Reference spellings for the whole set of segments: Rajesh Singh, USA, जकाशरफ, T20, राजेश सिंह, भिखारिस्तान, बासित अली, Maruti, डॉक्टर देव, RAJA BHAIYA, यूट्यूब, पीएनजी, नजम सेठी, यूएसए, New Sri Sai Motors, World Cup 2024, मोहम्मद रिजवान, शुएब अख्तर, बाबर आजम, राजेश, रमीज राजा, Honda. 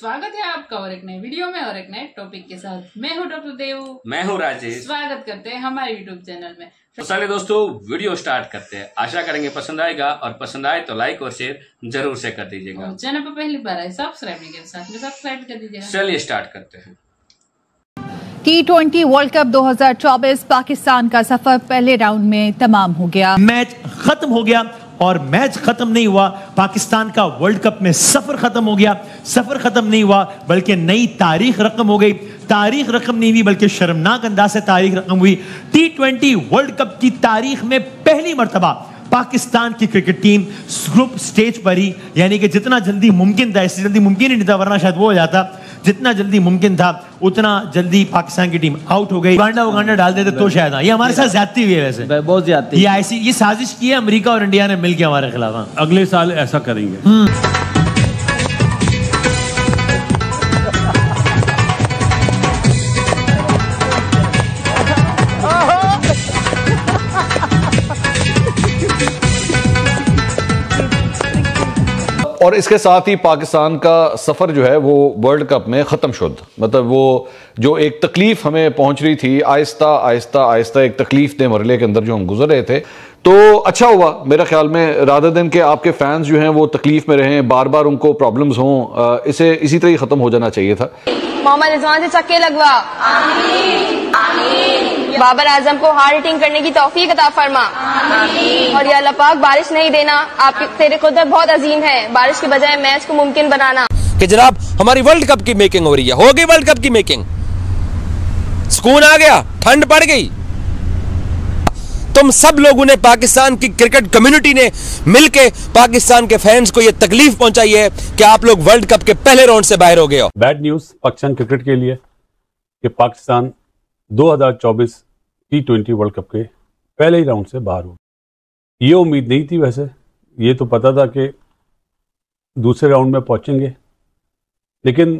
स्वागत है आपका और एक नए वीडियो में और एक नए टॉपिक के साथ। मैं हूँ डॉक्टर देव, मैं हूँ राजेश। स्वागत करते हैं हमारे यूट्यूब चैनल में। तो सारे दोस्तों वीडियो स्टार्ट करते हैं, आशा करेंगे पसंद आएगा और पसंद आए तो लाइक और शेयर जरूर से कर दीजिएगा। चैनल पर पहली बार आए सब्सक्राइब नहीं किया साथ में सब्सक्राइब कर दीजिएगा। चलिए स्टार्ट करते हैं। T20 वर्ल्ड कप 2024 पाकिस्तान का सफर पहले राउंड में तमाम हो गया। मैच खत्म हो गया और मैच खत्म नहीं हुआ, पाकिस्तान का वर्ल्ड कप में सफर खत्म हो गया। सफर खत्म नहीं हुआ बल्कि नई तारीख रकम हो गई। तारीख रकम नहीं हुई बल्कि शर्मनाक अंदाज से तारीख रकम हुई। T20 वर्ल्ड कप की तारीख में पहली मरतबा पाकिस्तान की क्रिकेट टीम ग्रुप स्टेज पर ही, यानी कि जितना जल्दी मुमकिन था, इससे जल्दी मुमकिन ही नहीं था, वरना शायद वो हो जाता, जितना जल्दी मुमकिन था उतना जल्दी पाकिस्तान की टीम आउट हो गई। उगांडा डाल देते तो शायद ये हमारे साथ ज्यादती हुई है, वैसे बहुत ज्यादती। ये साजिश की है अमेरिका और इंडिया ने मिलकर हमारे खिलाफ। अगले साल ऐसा करेंगे। और इसके साथ ही पाकिस्तान का सफ़र जो है वो वर्ल्ड कप में ख़त्म शुद, मतलब वो जो एक तकलीफ़ हमें पहुंच रही थी आहिस्ता आहिस्ता आहिस्ता, एक तकलीफ दे मरले के अंदर जो हम गुजर रहे थे, तो अच्छा हुआ मेरे ख्याल में, रादर देन के आपके फैंस जो हैं वो तकलीफ़ में रहें, बार बार उनको प्रॉब्लम्स हों, इसे इसी तरह ही ख़त्म हो जाना चाहिए था। मोहम्मद रिजवान से चक्के लगवा, बाबर आजम को हार्ड हिटिंग करने की तौफीक अता फरमा, और या अल्लाह पाक बारिश नहीं देना, आपकी तेरे कुदरत बहुत अजीम है, बारिश के बजाय मैच को मुमकिन बनाना। कि जनाब हमारी वर्ल्ड कप की मेकिंग हो रही है, हो गई वर्ल्ड कप की मेकिंग, सुकून आ गया, ठंड पड़ गई। तुम सब लोगों ने, पाकिस्तान की क्रिकेट कम्युनिटी ने मिलके पाकिस्तान के फैंस को यह तकलीफ पहुंचाई है कि आप लोग वर्ल्ड कप के पहले राउंड से बाहर हो गए हो। बैड न्यूज पाकिस्तान क्रिकेट के लिए कि पाकिस्तान 2024 T20 वर्ल्ड कप के पहले ही राउंड से बाहर हो। ये उम्मीद नहीं थी, वैसे ये तो पता था कि दूसरे राउंड में पहुंचेंगे, लेकिन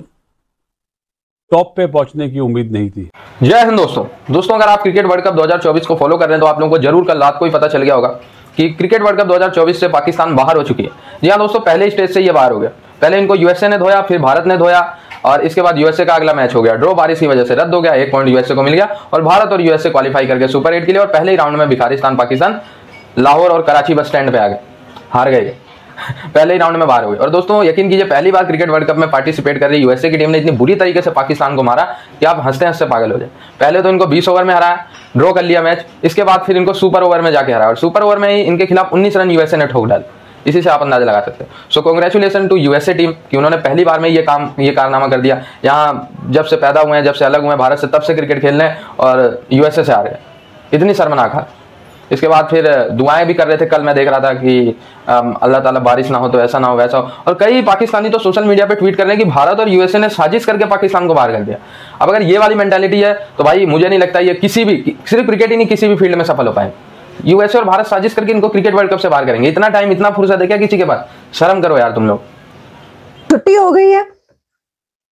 टॉप पे पहुंचने की उम्मीद नहीं थी। जय हिंद दोस्तों, अगर आप क्रिकेट वर्ल्ड कप 2024 को फॉलो कर रहे हैं तो आप लोगों को जरूर कल रात को ही पता चल गया होगा कि क्रिकेट वर्ल्ड कप 2024 से पाकिस्तान बाहर हो चुकी है। जी हाँ दोस्तों, पहले ही स्टेज से ये बाहर हो गया। पहले इनको USA ने धोया, फिर भारत ने धोया, और इसके बाद USA का अगला मैच हो गया ड्रॉ, बारिश की वजह से रद्द हो गया, 1 पॉइंट USA को मिल गया, और भारत और USA क्वालिफाई करके सुपर 8 के लिए और पहले ही राउंड में भिखारिस्तान पाकिस्तान लाहौर और कराची बस स्टैंड पे आ गए, हार गए, पहले ही राउंड में बाहर हो गए। और दोस्तों यकीन कीजिए, पहली बार क्रिकेट वर्ल्ड कप में पार्टिसिपेट कर रही USA की टीम ने इतनी बुरी तरीके से पाकिस्तान को मारा कि आप हंसते हंसते पागल हो जाए। पहले तो इनको 20 ओवर में हराया, ड्रॉ कर लिया मैच, इसके बाद फिर इनको सुपर ओवर में जाके हराया, और सुपर ओवर में ही इनके खिलाफ 19 रन USA ने ठोक डाले। इसी से आप अंदाजा लगा सकते हैं। So congratulation to USA team कि उन्होंने पहली बार में ये कारनामा कर दिया। यहाँ जब से पैदा हुए हैं, जब से अलग हुए हैं भारत से, तब से क्रिकेट खेल रहे हैं और USA से आ रहे हैं, इतनी शर्मनाक हार। इसके बाद फिर दुआएं भी कर रहे थे, कल मैं देख रहा था कि अल्लाह ताला बारिश ना हो तो ऐसा ना हो वैसा हो, और कई पाकिस्तानी तो सोशल मीडिया पे ट्वीट कर रहे हैं कि भारत और USA ने साजिश करके पाकिस्तान को बाहर कर दिया। अब अगर ये वाली मेंटालिटी है तो भाई मुझे नहीं लगता ये किसी भी, सिर्फ क्रिकेट ही नहीं, किसी भी फील्ड में सफल हो पाए। USA और भारत साजिश करके इनको क्रिकेट वर्ल्ड कप से बाहर करेंगे। इतना टाइम, इतना फुर्सत है क्या किसी के पास? शर्म करो यार तुम लोग। छुट्टी हो गई है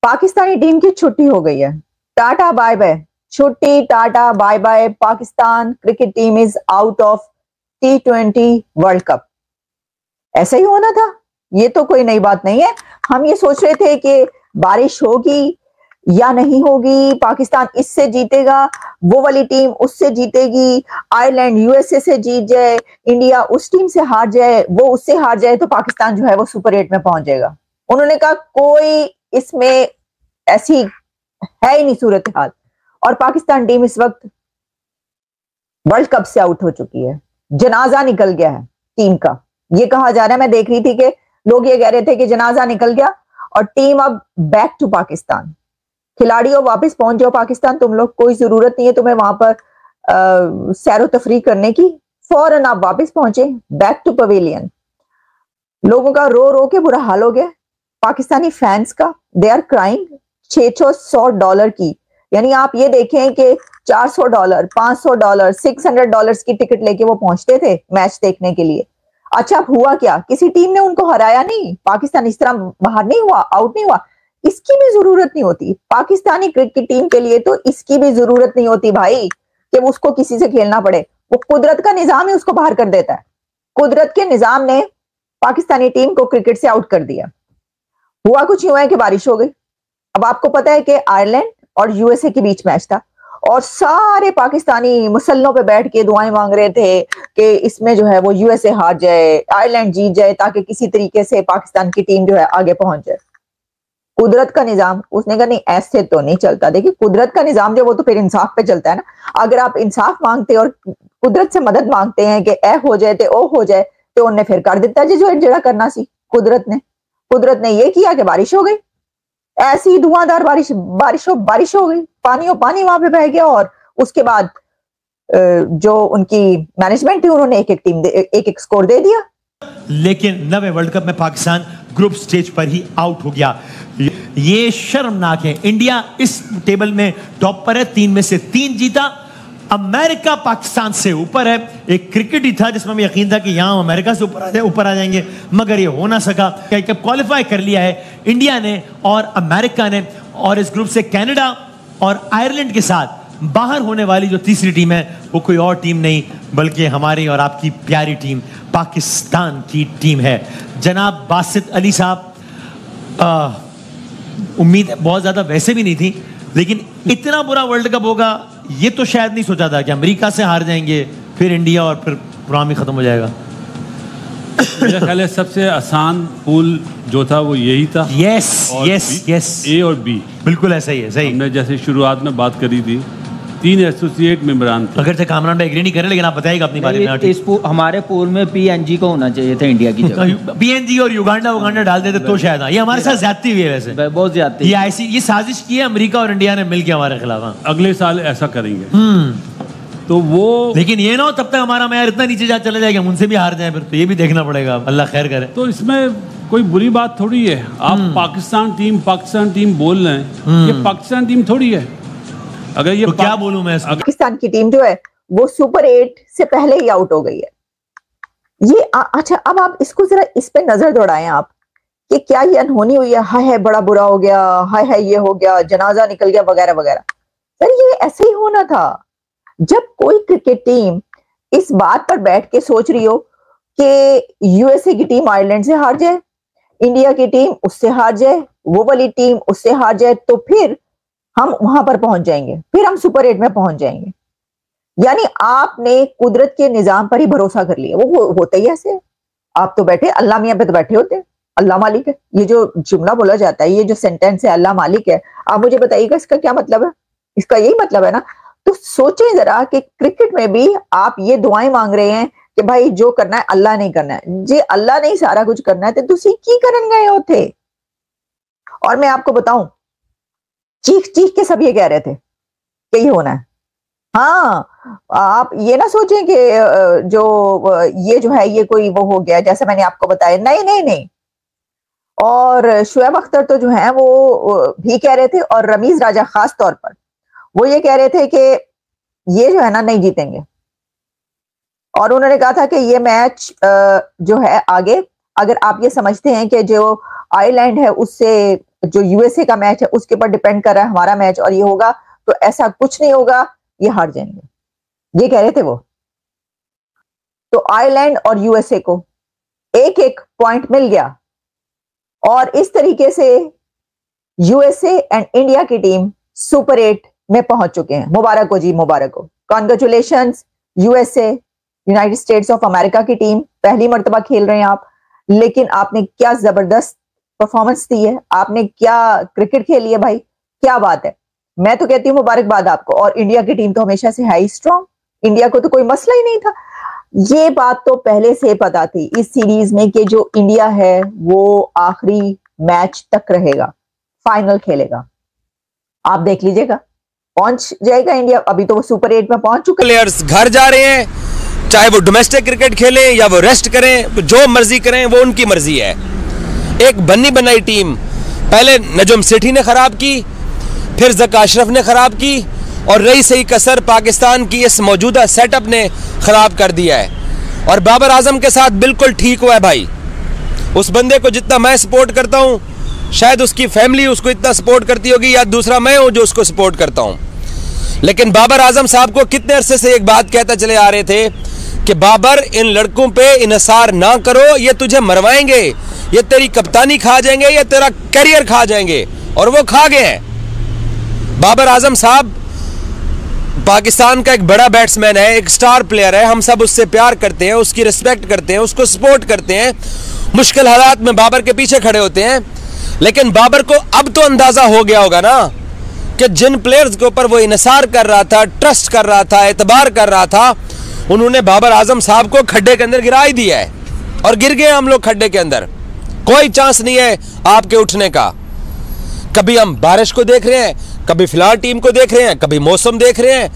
पाकिस्तानी टीम की, छुट्टी हो गई है, टाटा बाय बाय, छुट्टी tata bye bye, Pakistan cricket team is out of T20 world cup. ऐसा ही होना था, ये तो कोई नई बात नहीं है। हम ये सोच रहे थे कि बारिश होगी या नहीं होगी, पाकिस्तान इससे जीतेगा, वो वाली टीम उससे जीतेगी, आयरलैंड USA से जीत जाए, इंडिया उस टीम से हार जाए, वो उससे हार जाए, तो पाकिस्तान जो है वो सुपर 8 में पहुंच जाएगा। उन्होंने कहा कोई इसमें ऐसी है ही नहीं सूरत हाल, और पाकिस्तान टीम इस वक्त वर्ल्ड कप से आउट हो चुकी है, जनाजा निकल गया है टीम का, ये कहा जा रहा है। मैं देख रही थी कि लोग ये कह रहे थे कि जनाजा निकल गया और टीम अब बैक टू पाकिस्तान। खिलाड़ियों वापस पहुंच जाओ पाकिस्तान, तुम लोग, कोई जरूरत नहीं है तुम्हें वहां पर सैरो तफरी करने की, फौरन आप वापस पहुंचे, बैक टू पवेलियन। लोगों का रो रो के बुरा हाल हो गया, पाकिस्तानी फैंस का, दे आर क्राइंग। $600 की, यानी आप ये देखें कि $400, $500, $600 की टिकट लेके वो पहुंचते थे मैच देखने के लिए। अच्छा हुआ क्या, किसी टीम ने उनको हराया नहीं, पाकिस्तान इस तरह बाहर नहीं हुआ, आउट नहीं हुआ। इसकी भी जरूरत नहीं होती पाकिस्तानी क्रिकेट टीम के लिए, तो इसकी भी जरूरत नहीं होती भाई कि उसको किसी से खेलना पड़े, वो कुदरत का निजाम ही उसको बाहर कर देता है। कुदरत के निजाम ने पाकिस्तानी टीम को क्रिकेट से आउट कर दिया। हुआ कुछ यूं है कि बारिश हो गई, अब आपको पता है कि आयरलैंड और यूएसए के बीच मैच था और सारे पाकिस्तानी मुसल्लों पे बैठ के दुआएं मांग रहे थे कि इसमें जो है वो यूएसए हार जाए, आयरलैंड जीत जाए, ताकि किसी तरीके से पाकिस्तान की टीम जो है आगे पहुंच जाए। कुदरत का निजाम, उसने कहा नहीं ऐसे तो नहीं चलता। देखिए कुदरत का निजाम जो वो तो फिर इंसाफ पे चलता है ना। अगर आप इंसाफ मांगते और कुदरत से मदद मांगते हैं कि ए हो जाए तो ओ हो जाए, तो उनने फिर कर देता है जो जड़ा करना सी। कुदरत ने ये किया कि बारिश हो गई, ऐसी धुआंधार बारिश हो गई, पानी वहां पे बह गया। और उसके बाद जो उनकी मैनेजमेंट थी उन्होंने एक एक स्कोर दे दिया। लेकिन नवे वर्ल्ड कप में पाकिस्तान ग्रुप स्टेज पर ही आउट हो गया। ये शर्मनाक है। इंडिया इस टेबल में टॉप पर है, 3 में से 3 जीता। अमेरिका पाकिस्तान से ऊपर है। एक क्रिकेट ही था जिसमें यकीन था कि यहाँ अमेरिका से ऊपर आ जाएंगे, मगर ये हो ना सका। क्वालिफाई कर लिया है इंडिया ने और अमेरिका ने, और इस ग्रुप से कनाडा और आयरलैंड के साथ बाहर होने वाली जो तीसरी टीम है वो कोई और टीम नहीं बल्कि हमारी और आपकी प्यारी टीम पाकिस्तान की टीम है। जनाब बासित अली साहब, उम्मीद बहुत ज़्यादा वैसे भी नहीं थी, लेकिन इतना बुरा वर्ल्ड कप होगा ये तो शायद नहीं सोचा था कि अमेरिका से हार जाएंगे, फिर इंडिया, और फिर प्रोग्राम ही ख़त्म हो जाएगा। मेरा ख्याल है सबसे आसान पूल जो था वो यही था। यस यस यस, ए और बी, बिल्कुल ऐसा ही है। सही, हमने जैसे शुरुआत में बात करी थी, 3 एसोसिएट मेंबरान थे। अगर कामरान एग्री नहीं करें, लेकिन आप बताइएगा अपनी बारे में। इस हमारे पूल में पीएनजी को होना चाहिए था इंडिया की जगह। पीएनजी और युगांडा डाल देते तो शायद। ये हमारे साथ ज्यादती हुई है वैसे, बहुत ज्यादती। ये साजिश की है अमेरिका और इंडिया ने मिलकर हमारे खिलाफ। अगले साल ऐसा करेंगे तो वो, लेकिन ये ना हो तब तक हमारा मैच इतना नीचे चला जाएगा उनसे भी हार जाए, फिर तो ये भी देखना पड़ेगा। अल्लाह खैर करे। तो इसमें कोई बुरी बात थोड़ी है। आप पाकिस्तान टीम बोल रहे हैं, ये पाकिस्तान टीम थोड़ी है। अगर ये तो क्या बोलूं मैं, पाकिस्तान की टीम जो है वो सुपर 8 से पहले ही आउट हो गई है। ये अच्छा, अब आप इसको जरा इस पे नजर दौड़ाएं आप कि क्या ये अनहोनी हुई है। हाय है बड़ा बुरा हो गया, हाय है ये हो गया, जनाजा निकल गया वगैरह वगैरह। सर ये ऐसे ही होना था। जब कोई क्रिकेट टीम इस बात पर बैठ के सोच रही हो कि यूएसए की टीम आयरलैंड से हार जाए, इंडिया की टीम उससे हार जाए, वो वाली टीम उससे हार जाए, तो फिर हम वहां पर पहुंच जाएंगे, फिर हम सुपर 8 में पहुंच जाएंगे। यानी आपने कुदरत के निजाम पर ही भरोसा कर लिया। वो होता ही ऐसे। आप तो बैठे अल्लाह मियां पे तो बैठे होते, अल्लाह मालिक है। ये जो जुमला बोला जाता है, ये जो सेंटेंस है अल्लाह मालिक है, आप मुझे बताइएगा इसका क्या मतलब है। इसका यही मतलब है ना। तो सोचें जरा कि क्रिकेट में भी आप ये दुआएं मांग रहे हैं कि भाई जो करना है अल्लाह नहीं करना है जी, अल्लाह नहीं सारा कुछ करना है, तो तुसी की करन गए होते। और मैं आपको बताऊं, चीख चीख के सब ये कह रहे थे कि ये होना है। हाँ, आप ये ना सोचें कि ये कोई वो हो गया जैसे मैंने आपको बताया। नहीं। और शुएब अख्तर तो जो है वो भी कह रहे थे, और रमीज राजा खास तौर पर वो ये कह रहे थे कि ये जो है ना नहीं जीतेंगे। और उन्होंने कहा था कि ये मैच जो है आगे, अगर आप ये समझते हैं कि जो आयरलैंड है उससे जो यूएसए का मैच है उसके ऊपर डिपेंड कर रहा है हमारा मैच, और ये होगा तो ऐसा कुछ नहीं होगा, ये हार जाएंगे, ये कह रहे थे वो। तो आयरलैंड और यूएसए को 1-1 पॉइंट मिल गया, और इस तरीके से यूएसए एंड इंडिया की टीम सुपर 8 में पहुंच चुके हैं। मुबारक हो जी, मुबारक हो, congratulations यूएसए, United States of America की टीम। पहली मर्तबा खेल रहे हैं आप, लेकिन आपने क्या जबरदस्त परफॉर्मेंस दी है, आपने क्या क्रिकेट खेली है भाई, क्या बात है। मैं तो कहती हूँ मुबारकबाद आपको। और इंडिया की टीम तो हमेशा से है ही स्ट्रांग, इंडिया को तो कोई मसला ही नहीं था। ये बात तो पहले से पता थी इस सीरीज में कि जो इंडिया है वो आखिरी मैच तक रहेगा, फाइनल खेलेगा। आप देख लीजिएगा पहुंच जाएगा इंडिया, अभी तो वो सुपर 8 में पहुंच चुके। प्लेयर्स घर जा रहे हैं, चाहे वो डोमेस्टिक क्रिकेट खेलें या वो रेस्ट करें, तो जो मर्जी करें वो उनकी मर्जी है। एक बनी बनाई टीम पहले नजम सेठी ने खराब की, फिर जकाशरफ ने खराब की, और रही सही कसर पाकिस्तान की इस मौजूदा सेटअप ने खराब कर दिया है। और बाबर आजम के साथ बिल्कुल ठीक हुआ है भाई। उस बंदे को जितना मैं सपोर्ट करता हूँ, शायद उसकी फैमिली उसको इतना सपोर्ट करती होगी, या दूसरा मैं हूँ जो उसको सपोर्ट करता हूँ। लेकिन बाबर आजम साहब को कितने अरसे से एक बात कहता चले आ रहे थे कि बाबर इन लड़कों पे इनसार ना करो, ये तुझे मरवाएंगे, ये तेरी कप्तानी खा जाएंगे, ये तेरा करियर खा जाएंगे। और वो खा गए हैं। बाबर आजम साहब पाकिस्तान का एक बड़ा बैट्समैन है, एक स्टार प्लेयर है, हम सब उससे प्यार करते हैं, उसकी रिस्पेक्ट करते हैं, उसको सपोर्ट करते हैं, मुश्किल हालात में बाबर के पीछे खड़े होते हैं। लेकिन बाबर को अब तो अंदाज़ा हो गया होगा ना कि जिन प्लेयर्स के ऊपर वो इन्सार कर रहा था, ट्रस्ट कर रहा था, एतबार कर रहा था, उन्होंने बाबर आजम साहब को खड्डे के अंदर गिरा ही दिया है और गिर गए हम लोग खड्डे के अंदर। कोई चांस नहीं है आपके उठने का। कभी हम बारिश को देख रहे हैं, कभी फिलहाल टीम को देख रहे हैं, कभी मौसम देख रहे हैं,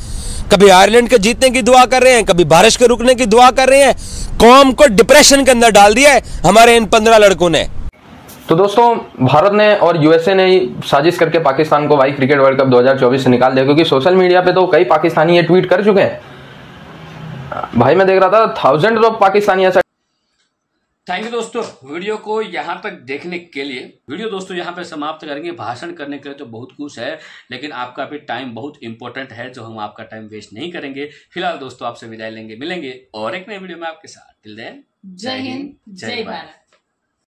कभी आयरलैंड के जीतने की दुआ कर रहे हैं, कभी बारिश के रुकने की दुआ कर रहे हैं। कौम को डिप्रेशन के अंदर डाल दिया है हमारे इन 15 लड़कों ने। तो दोस्तों, भारत ने और यूएसए ने साजिश करके पाकिस्तान को भाई क्रिकेट वर्ल्ड कप 2024 से निकाल दिया, क्योंकि सोशल मीडिया पे तो कई पाकिस्तानी ये ट्वीट कर चुके हैं। भाई मैं देख रहा था thousands of Pakistani. Thank you दोस्तों वीडियो को यहाँ पर देखने के लिए। वीडियो दोस्तों यहाँ पर समाप्त करेंगे। भाषण करने के लिए तो बहुत कुछ है, लेकिन आपका भी टाइम बहुत इंपॉर्टेंट है, जो हम आपका टाइम वेस्ट नहीं करेंगे। फिलहाल दोस्तों आपसे विदाई लेंगे, मिलेंगे और एक नए वीडियो में आपके साथ। टिल देन, जय हिंद, जय भारत।